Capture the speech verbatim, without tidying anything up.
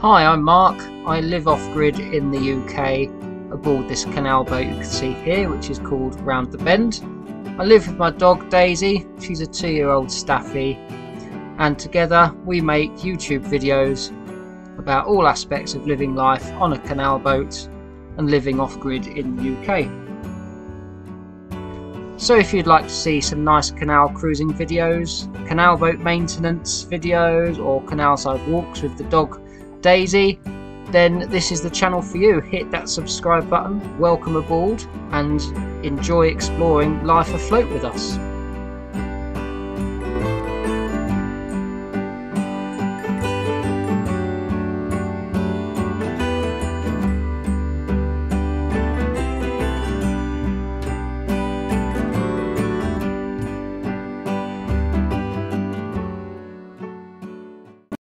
Hi, I'm Mark. I live off-grid in the U K aboard this canal boat you can see here, which is called Round the Bend. I live with my dog Daisy. She's a two-year-old staffy, and together we make YouTube videos about all aspects of living life on a canal boat and living off-grid in the U K. So if you'd like to see some nice canal cruising videos, canal boat maintenance videos, or canalside walks with the dog Daisy, then this is the channel for you. Hit that subscribe button, welcome aboard, and enjoy exploring life afloat with us.